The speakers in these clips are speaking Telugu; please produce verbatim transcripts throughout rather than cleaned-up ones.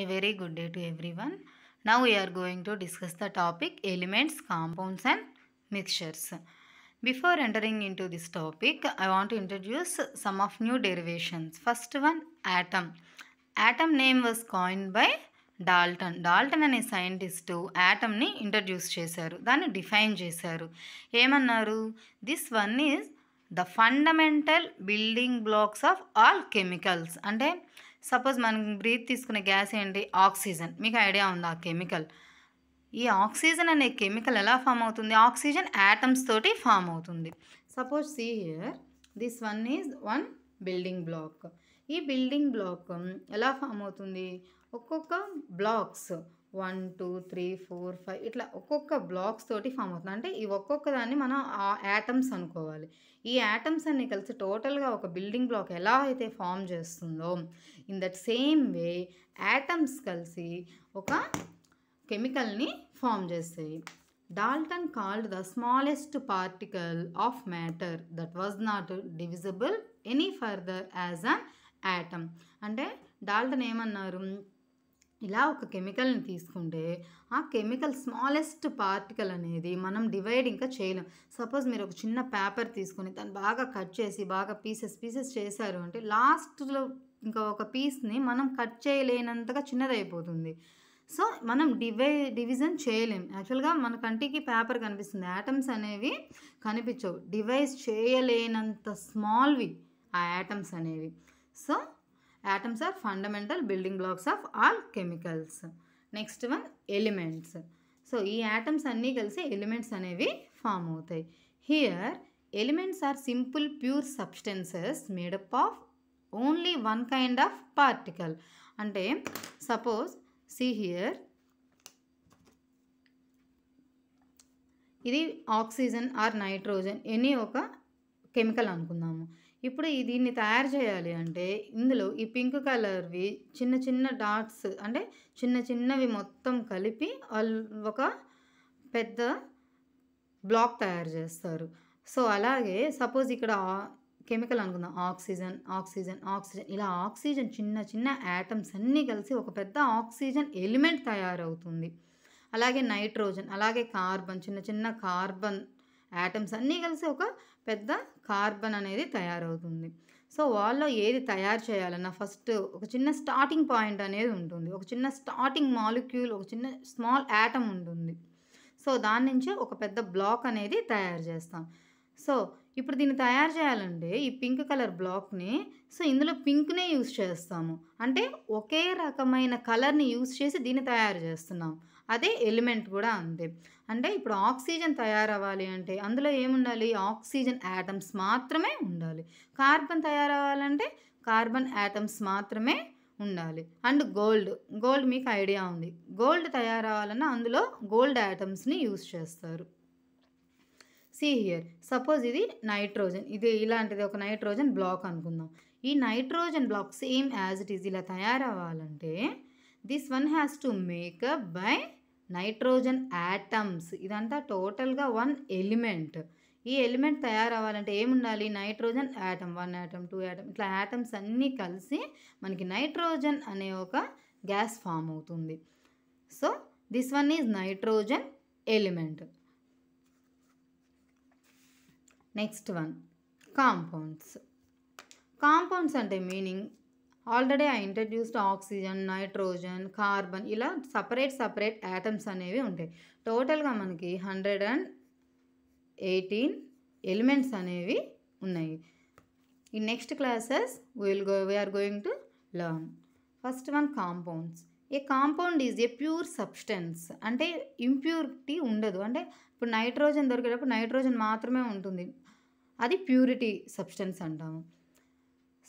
A very good day to everyone. Now we are going to discuss the topic elements, compounds and mixtures. Before entering into this topic, I want to introduce some of new derivations. First one, atom. Atom name was coined by Dalton Dalton అనే సైంటిస్టు యాటమ్ని ఇంట్రడ్యూస్ చేశారు, దాన్ని డిఫైన్ చేశారు. ఏమన్నారు? This one is the fundamental building blocks of all chemicals. అంటే సపోజ్ మనం బ్రీత్ తీసుకునే గ్యాస్ ఏంటి? ఆక్సిజన్. మీకు ఐడియా ఉందా ఆ కెమికల్? ఈ ఆక్సిజన్ అనే కెమికల్ ఎలా ఫామ్ అవుతుంది? ఆక్సిజన్ యాటమ్స్ తోటి ఫామ్ అవుతుంది. Suppose see here, this one is one building block. ఈ బిల్డింగ్ బ్లాక్ ఎలా ఫామ్ అవుతుంది? ఒక్కొక్క blocks one two three four five ఇట్లా ఒక్కొక్క బ్లాక్స్ తోటి ఫామ్ అవుతుంది. అంటే ఈ ఒక్కొక్క దాన్ని మనం ఆ యాటమ్స్ అనుకోవాలి. ఈ యాటమ్స్ అన్నీ కలిసి టోటల్గా ఒక బిల్డింగ్ బ్లాక్ ఎలా అయితే ఫామ్ చేస్తుందో, in that same way atoms కలిసి ఒక కెమికల్ని ఫామ్ చేస్తాయి. Dalton called the smallest particle of matter that was not divisible any further as an atom. అంటే డాల్టన్ ఏమన్నారు? ఇలా ఒక కెమికల్ని తీసుకుంటే ఆ కెమికల్ స్మాలెస్ట్ పార్టికల్ అనేది మనం డివైడ్ ఇంకా చేయలేం. సపోజ్ మీరు ఒక చిన్న పేపర్ తీసుకొని దాన్ని బాగా కట్ చేసి బాగా పీసెస్ పీసెస్ చేశారు అంటే లాస్ట్లో ఇంకా ఒక పీస్ని మనం కట్ చేయలేనంతగా చిన్నదైపోతుంది. సో మనం డివై డివిజన్ చేయలేం. యాక్చువల్గా మన కంటికి పేపర్ కనిపిస్తుంది, యాటమ్స్ అనేవి కనిపించవు. డివైజ్ చేయలేనంత స్మాల్వి ఆ యాటమ్స్ అనేవి. So Atoms are fundamental building blocks of all chemicals. Next one, elements. So, these atoms are elements that form. Here, elements are simple pure substances made up of only one kind of particle. And suppose, see here, this oxygen or nitrogen, any chemical anukunnamu. ఇప్పుడు దీన్ని తయారు చేయాలి అంటే ఇందులో ఈ పింక్ కలర్వి చిన్న చిన్న డాట్స్ అంటే చిన్న చిన్నవి మొత్తం కలిపి ఒక పెద్ద బ్లాక్ తయారు చేస్తారు. సో అలాగే సపోజ్ ఇక్కడ కెమికల్ అనుకుందాం, ఆక్సిజన్ ఆక్సిజన్ ఆక్సిజన్ ఇలా ఆక్సిజన్ చిన్న చిన్న యాటమ్స్ అన్నీ కలిసి ఒక పెద్ద ఆక్సిజన్ ఎలిమెంట్ తయారవుతుంది. అలాగే నైట్రోజన్, అలాగే కార్బన్, చిన్న చిన్న కార్బన్ యాటమ్స్ అన్నీ కలిసి ఒక పెద్ద కార్బన్ అనేది తయారవుతుంది. సో వాళ్ళలో ఏది తయారు చేయాలన్నా ఫస్ట్ ఒక చిన్న స్టార్టింగ్ పాయింట్ అనేది ఉంటుంది, ఒక చిన్న స్టార్టింగ్ మాలిక్యూల్, ఒక చిన్న స్మాల్ యాటమ్ ఉంటుంది. సో దాని నుంచి ఒక పెద్ద బ్లాక్ అనేది తయారు చేస్తాం. సో ఇప్పుడు దీన్ని తయారు చేయాలంటే ఈ పింక్ కలర్ బ్లాక్ని, సో ఇందులో పింక్నే యూస్ చేస్తాము. అంటే ఒకే రకమైన కలర్ని యూస్ చేసి దీన్ని తయారు చేస్తున్నాం. అదే ఎలిమెంట్ కూడా అంతే. అంటే ఇప్పుడు ఆక్సిజన్ తయారవ్వాలి అంటే అందులో ఏముండాలి? ఆక్సిజన్ యాటమ్స్ మాత్రమే ఉండాలి. కార్బన్ తయారవ్వాలంటే కార్బన్ యాటమ్స్ మాత్రమే ఉండాలి. అండ్ గోల్డ్, గోల్డ్ మీకు ఐడియా ఉంది, గోల్డ్ తయారవ్వాలన్నా అందులో గోల్డ్ యాటమ్స్ని యూస్ చేస్తారు. సీ హియర్, సపోజ్ ఇది నైట్రోజన్, ఇది ఇలాంటిది ఒక నైట్రోజన్ బ్లాక్ అనుకుందాం. ఈ nitrogen block same as it is ఇలా తయారవ్వాలంటే this one has to make up by nitrogen atoms. ఇదంతా టోటల్గా వన్ ఎలిమెంట్. ఈ ఎలిమెంట్ తయారవ్వాలంటే ఏముండాలి? Nitrogen atom, one atom, two atom, ఇట్లా యాటమ్స్ అన్నీ కలిసి మనకి నైట్రోజన్ అనే ఒక గ్యాస్ ఫామ్ అవుతుంది. So this one is nitrogen element. Next one, compounds. Compounds అంటే meaning already I introduced oxygen, nitrogen, carbon ఇలా సపరేట్ సపరేట్ యాటమ్స్ అనేవి ఉంటాయి. టోటల్గా మనకి హండ్రెడ్ అండ్ ఎయిటీన్ ఎలిమెంట్స్ అనేవి ఉన్నాయి. ఈ next classes will go we are going to learn. First one, compounds. A compound is a pure substance. అంటే ఇంప్యూరిటీ ఉండదు. అంటే ఇప్పుడు నైట్రోజన్ దొరికేటప్పుడు నైట్రోజన్ మాత్రమే ఉంటుంది, అది ప్యూరిటీ సబ్స్టెన్స్ అంటాము.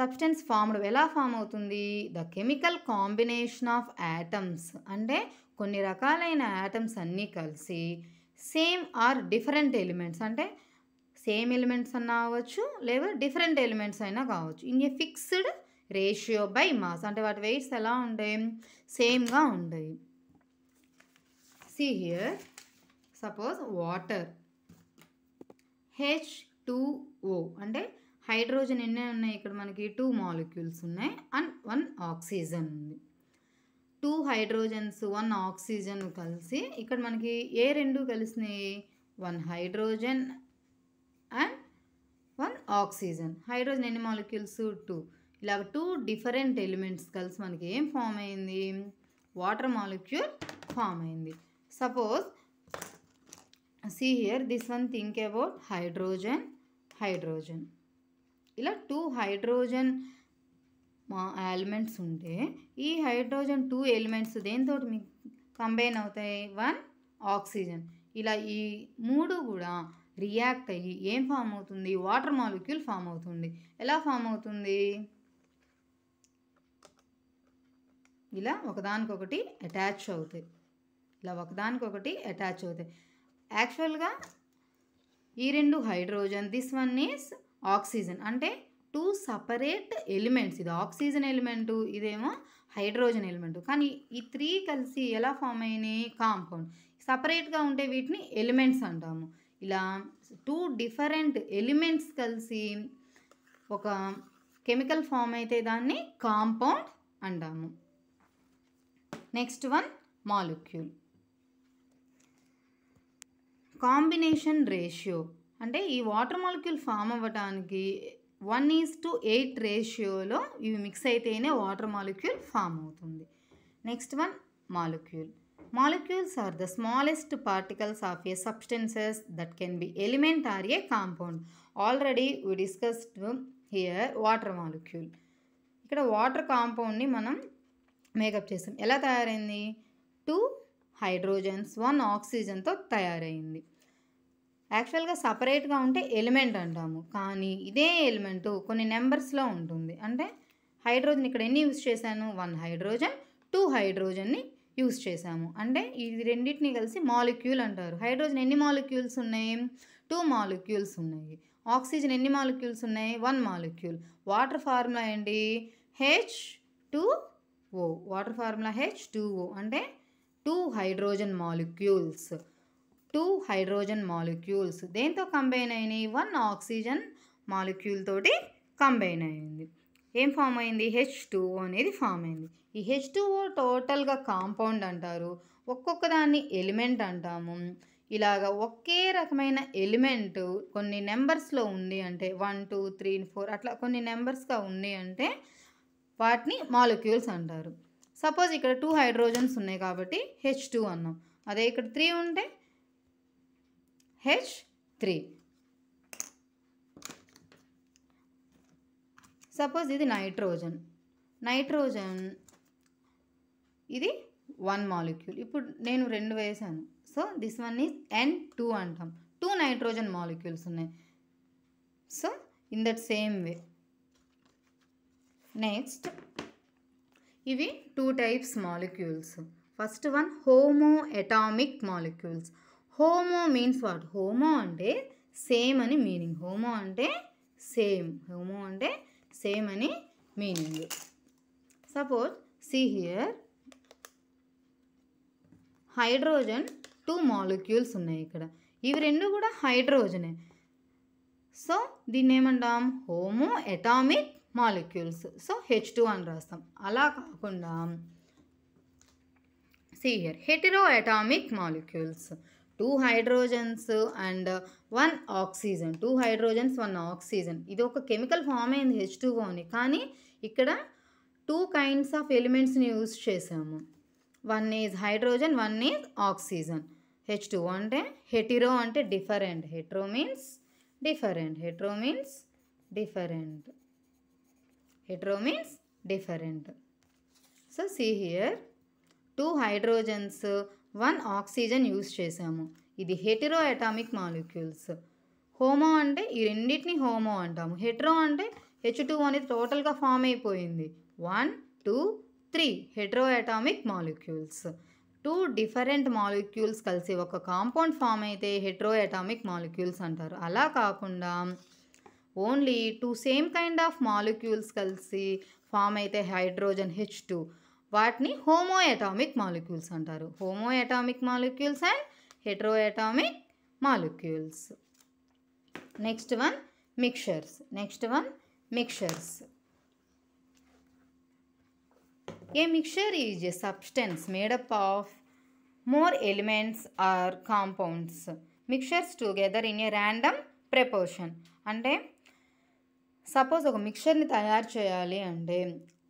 సబ్స్టెన్స్ ఫామ్డ్ ఎలా ఫామ్ అవుతుంది? The chemical combination of atoms. అంటే కొన్ని రకాలైన యాటమ్స్ అన్నీ కలిసి సేమ్ ఆర్ డిఫరెంట్ ఎలిమెంట్స్, అంటే సేమ్ ఎలిమెంట్స్ అన్నా అవ్వచ్చు లేదా డిఫరెంట్ ఎలిమెంట్స్ అయినా కావచ్చు, in a fixed ratio by mass. అంటే వాటి వెయిట్స్ ఎలా ఉంటాయి? సేమ్గా ఉంటాయి. See here, suppose water, H two O అంటే హైడ్రోజన్ ఎన్ని ఉన్నాయి? ఇక్కడ మనకి టూ మాలిక్యూల్స్ ఉన్నాయి అండ్ వన్ ఆక్సిజన్ ఉంది. టూ हाइड्रोजन्स वन ऑक्सीजन कलिसि इक्कड मनकी ए रेंडु कलिसिनायि one hydrogen and one oxygen hydrogen एन्नी मॉलिक्यूल्स टू इला टू डिफरेंट एलिमेंट्स कलिसि मनकी एम फॉर्म अयिंदी वाटर मॉलिक्यूल फॉर्म अयिंदी suppose see here this one think about hydrogen hydrogen इला टू हाइड्रोजन एलिमेंट्स उंटे ई हाइड्रोजन टू एलिमेंट्स देनितोटी कंबाइन अवुतायि वन ऑक्सीजन इला ई मूडु कूडा रियाक्ट अय्यि एम फाम अवुतुंदी वाटर मॉलिक्यूल फाम अवुतुंदी एला फाम अवुतुंदी इला ఒకదానికొకటి అటాచ్ అవుతాయి ఇలా ఒకదానికొకటి అటాచ్ అవుతాయి యాక్చువల్ గా ఈ రెండు hydrogen this one is oxygen అంటే टू सपरेट एलिमेंट्स इध ऑक्सीजन एलिमेंट इदेमो हाइड्रोजन एलिमेंट कानी ई थ्री कलिसि एला फॉर्म अयिनायि कांपौंड सपरेट गा उंटे वीटिनि एलिमेंट्स अंटामु इला टू डिफरेंट एलिमेंट्स कलिसि ओक केमिकल फॉर्म अयिते दान्नि कांपौंड अंटामु next one molecule combination ratio अंटे ई वाटर मॉलिक्यूल फॉर्म अव्वडानिकि one is to eight ratio इवि मिक्स अयितेने वाटर मॉलिक्यूल फॉर्म अवुतुंदी next one molecule molecules are the smallest particles of a substances that can be element or a compound already we discussed here water molecule इक्कड़ वाटर कंपाउंड नि मनम मेकअप चेसाम एला तयारैंदी टू हाइड्रोजन्स वन ऑक्सीजन तो तयारैंदी యాక్చువల్ గా సెపరేట్ గా ఉంటే ఎలిమెంట్ అంటాము కానీ ఇదే ఎలిమెంట్ కొన్ని నంబర్స్ లో ఉంటుంది అంటే హైడ్రోజన్ ఇక్కడ ఎన్ని యూస్ చేశాను वन హైడ్రోజన్ टू హైడ్రోజన్ ని యూస్ చేశాము అంటే ఈ రెండిటిని కలిసి మాలిక్యూల్ అంటారు హైడ్రోజన్ ఎన్ని మాలిక్యూల్స్ ఉన్నాయి टू మాలిక్యూల్స్ ఉన్నాయి ఆక్సిజన్ ఎన్ని మాలిక్యూల్స్ ఉన్నాయి वन మాలిక్యూల్ వాటర్ ఫార్ములా ఏంటి H two O water formula H two O అంటే two hydrogen molecules two hydrogen molecules देंतो कंबाइन अयिनायि वन ऑक्सीजन मॉलिक्यूल तोटी कंबाइन अयिंदी एम फॉर्म अयिंदी హెచ్ టూ ఓ अनेदी फॉर्म अयिंदी ई హెచ్ టూ ఓ टोटल गा कंपाउंड अंटारू ఒక్కొక్క దాన్ని ఎలిమెంట్ అంటాము ఇలాగా ఒకే రకమైన ఎలిమెంట్ కొన్ని నంబర్స్ లో ఉంది అంటే वन टू थ्री फोर అట్లా కొన్ని నంబర్స్ గా ఉన్నాయి అంటే వాటిని మాలిక్యూల్స్ అంటారు సపోజ్ ఇక్కడ टू హైడ్రోజన్స్ ఉన్నాయి కాబట్టి హెచ్ టూ అన్నాం అదే ఇక్కడ थ्री ఉంటే హెచ్ త్రీ సపోజ్ ఇది నైట్రోజన్ నైట్రోజన్ ఇది वन మాలిక్యూల్ ఇప్పుడు నేను రెండు వేసాను so this one is N two అంటాం टू నైట్రోజన్ మాలిక్యూల్స్ ఉన్నాయి so in that same way next ఇవి two types molecules first one homo atomic molecules homo means what homo अंटे सेम अनी मीनिंग होमो अंटे सेम होमो अंटे सेम अनी meaning suppose see here hydrogen two molecules उन्नायि इक्कड़ इवि रेंडु कूडा हाइड्रोजने सो दीन्नि एमंटाम homo atomic molecules so H two అని రాస్తాం అలా కాకుండా see here hetero atomic molecules two hydrogens and one oxygen two hydrogens one oxygen इदि ओक केमिकल फॉर्म अयिंदि హెచ్ టూ ఓ नि कानी इक्कड़ टू काइंड्स ऑफ एलिमेंट्स नि यूज चेसामु one is hydrogen one is oxygen H two O अंटे हेटेरो अंटे different hetero means different hetero means different hetero means different so see here two hydrogens one oxygen use చేసాము ఇది హెటెరో అటామిక్ మాలిక్యూల్స్ హోమో అంటే ఈ రెండిటిని హోమో అంటాము హెటెరో అంటే హెచ్ టూ ఓ అనేది టోటల్ గా ఫామ్ అయిపోయింది one two three hetero atomic molecules two different molecules కలిసి ఒక కాంపౌండ్ ఫామ్ అయితే హెటెరో అటామిక్ మాలిక్యూల్స్ అంటారు అలా కాకుండా only two same kind of molecules కలిసి ఫామ్ అయితే హైడ్రోజన్ హెచ్ టూ వాటిని హోమో అటామిక్ మాలిక్యూల్స్ అంటారు homo atomic molecules and hetero atomic molecules next one mixtures next one mixtures A mixture is a substance made up of more elements or compounds mixtures together in a random proportion. అంటే సపోజ్ ఒక మిక్చర్ని తయారు చేయాలి అంటే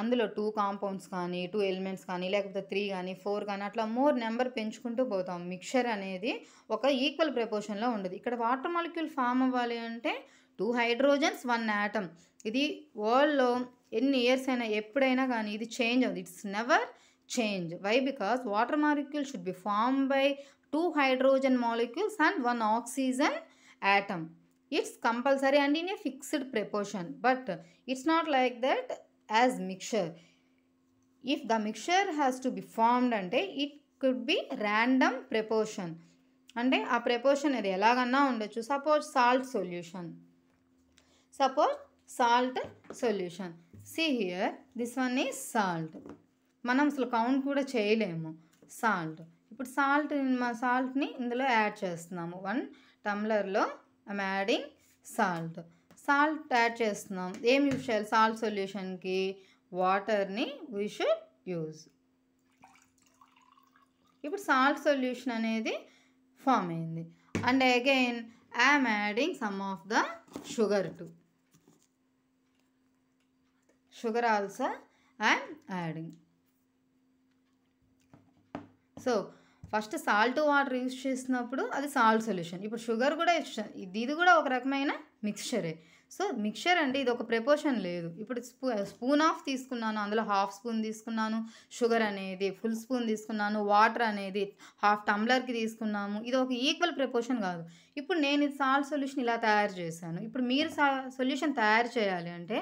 అందులో టూ కాంపౌండ్స్ కానీ టూ ఎలిమెంట్స్ కానీ లేకపోతే త్రీ కానీ ఫోర్ కానీ అట్లా మోర్ నెంబర్ పెంచుకుంటూ పోతాం. మిక్చర్ అనేది ఒక ఈక్వల్ ప్రపోర్షన్లో ఉండదు. ఇక్కడ వాటర్ మాలిక్యూల్ ఫామ్ అవ్వాలి అంటే టూ హైడ్రోజన్స్ వన్ ఆటమ్. ఇది వరల్డ్లో ఎన్ని ఇయర్స్ అయినా ఎప్పుడైనా కానీ ఇది చేంజ్ అవుతుంది. It's never change. Why? Because water molecule should be form by two hydrogen molecules and one oxygen atom. It's compulsory and in a fixed proportion. But it's not like that as mixture. If the mixture has to be formed ante it could be random proportion. Ante aa proportion edi elaganna undochu. Suppose salt solution. Suppose salt solution. See here, this one is salt. Manam aslu count kuda cheyalemu. Salt ippudu salt ma salt ni indulo add chestunnam. One tumbler lo I am adding salt. Salt add చేస్తున్నాం. ఏం యూజ్ చేయాలి? సాల్ట్ సొల్యూషన్కి వాటర్ని వీ షుడ్ యూజ్. ఇప్పుడు సాల్ట్ సొల్యూషన్ అనేది ఫామ్ అయింది. And again I'm adding some of the sugar to sugar also I'm adding. So first salt water use చేసినప్పుడు అది సాల్ట్ సొల్యూషన్. ఇప్పుడు షుగర్ కూడా ఇది ఇది కూడా ఒక రకమైన మిక్చరే. సో మిక్చర్ అంటే ఇది ఒక ప్రపోర్షన్ లేదు. ఇప్పుడు స్పూ స్పూన్ ఆఫ్ తీసుకున్నాను, అందులో హాఫ్ స్పూన్ తీసుకున్నాను, షుగర్ అనేది ఫుల్ స్పూన్ తీసుకున్నాను, వాటర్ అనేది హాఫ్ టంబ్లర్కి తీసుకున్నాము. ఇది ఒక ఈక్వల్ ప్రపోర్షన్ కాదు. ఇప్పుడు నేను ఇది సాల్ట్ సొల్యూషన్ ఇలా తయారు చేశాను. ఇప్పుడు మీరు సా సొల్యూషన్ తయారు చేయాలి అంటే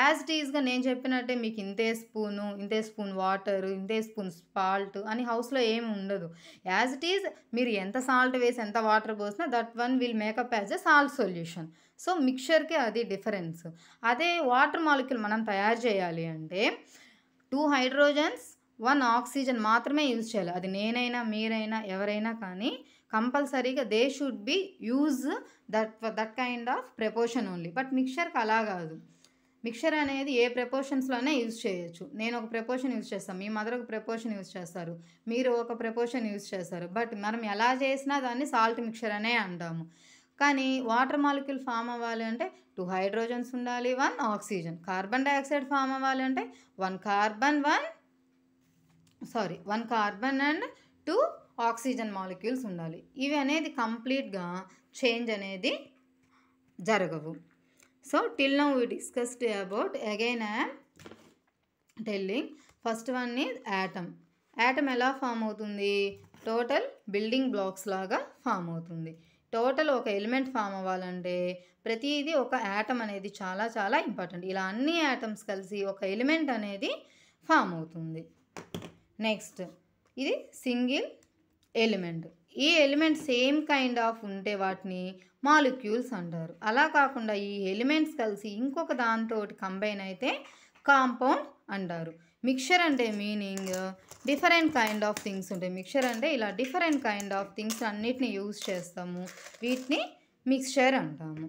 యాజ్ ఇట్ ఈజ్గా నేను చెప్పినట్టే మీకు ఇంతే స్పూను, ఇంతే స్పూన్ వాటర్, ఇంతే స్పూన్ సాల్ట్ అని హౌస్లో ఏమి ఉండదు. యాజ్ ఇట్ ఈజ్ మీరు ఎంత సాల్ట్ వేసి ఎంత వాటర్ పోసినా that one will make up as a salt solution. So మిక్చర్కి అది డిఫరెన్స్. అదే వాటర్ మాలిక్యూల్ మనం తయారు చేయాలి అంటే టూ హైడ్రోజన్స్ వన్ ఆక్సిజన్ మాత్రమే యూజ్ చేయాలి. అది నేనైనా మీరైనా ఎవరైనా కానీ కంపల్సరీగా they should be use that that kind of proportion only. But మిక్చర్కి అలా కాదు. మిక్చర్ అనేది ఏ ప్రపోర్షన్స్లోనే యూజ్ చేయొచ్చు. నేను ఒక ప్రపోర్షన్ యూజ్ చేస్తాను, మీ మదర్ ఒక ప్రపోర్షన్ యూజ్ చేస్తారు, మీరు ఒక ప్రపోర్షన్ యూజ్ చేస్తారు. బట్ మనం ఎలా చేసినా దాన్ని సాల్ట్ మిక్చర్ అనే అంటాము. కానీ వాటర్ మాలిక్యూల్ ఫామ్ అవ్వాలి అంటే టూ హైడ్రోజన్స్ ఉండాలి, one oxygen. Carbon dioxide form అవ్వాలి అంటే one carbon one sorry one carbon and two oxygen molecules ఉండాలి. ఇవి అనేది కంప్లీట్గా చేంజ్ అనేది జరగవు. So till now we discussed about again I'm telling. First one is atom. Atom ఎలా ఫామ్ అవుతుంది? టోటల్ బిల్డింగ్ బ్లాక్స్ లాగా ఫామ్ అవుతుంది. టోటల్ ఒక ఎలిమెంట్ ఫామ్ అవ్వాలంటే ప్రతిదీ ఒక యాటమ్ అనేది చాలా చాలా ఇంపార్టెంట్. ఇలా అన్ని యాటమ్స్ కలిసి ఒక ఎలిమెంట్ అనేది ఫామ్ అవుతుంది. నెక్స్ట్ ఇది సింగిల్ ఎలిమెంట్. ఈ ఎలిమెంట్ సేమ్ కైండ్ ఆఫ్ ఉంటే వాటిని మాలిక్యూల్స్ అంటారు. అలా కాకుండా ఈ ఎలిమెంట్స్ కలిసి ఇంకొక దాంతో కంబైన్ అయితే కాంపౌండ్ అంటారు. మిక్చర్ అంటే meaning different kind of things ఉంటాయి. మిక్చర్ అంటే ఇలా డిఫరెంట్ కైండ్ ఆఫ్ థింగ్స్ అన్నిటిని యూజ్ చేస్తాము, వీటిని మిక్చర్ అంటాము.